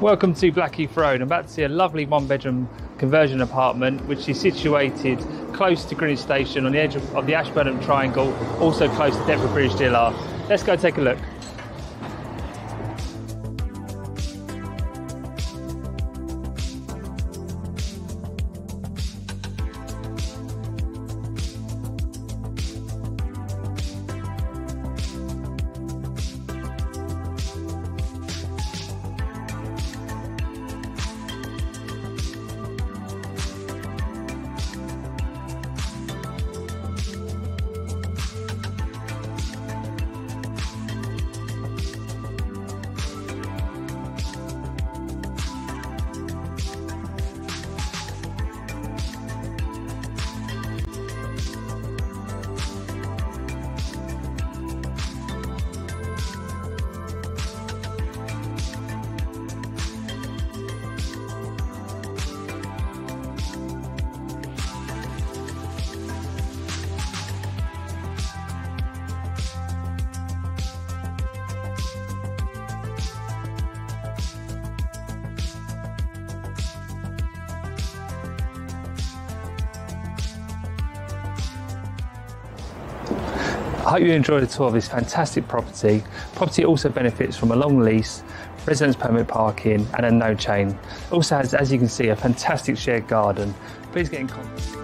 Welcome to Blackheath Road. I'm about to see a lovely one-bedroom conversion apartment which is situated close to Greenwich Station on the edge of the Ashburnham Triangle, also close to Deptford Bridge DLR. Let's go take a look. I hope you enjoyed the tour of this fantastic property. Property also benefits from a long lease, residence permit parking and a no chain. It also has, as you can see, a fantastic shared garden. Please get in contact.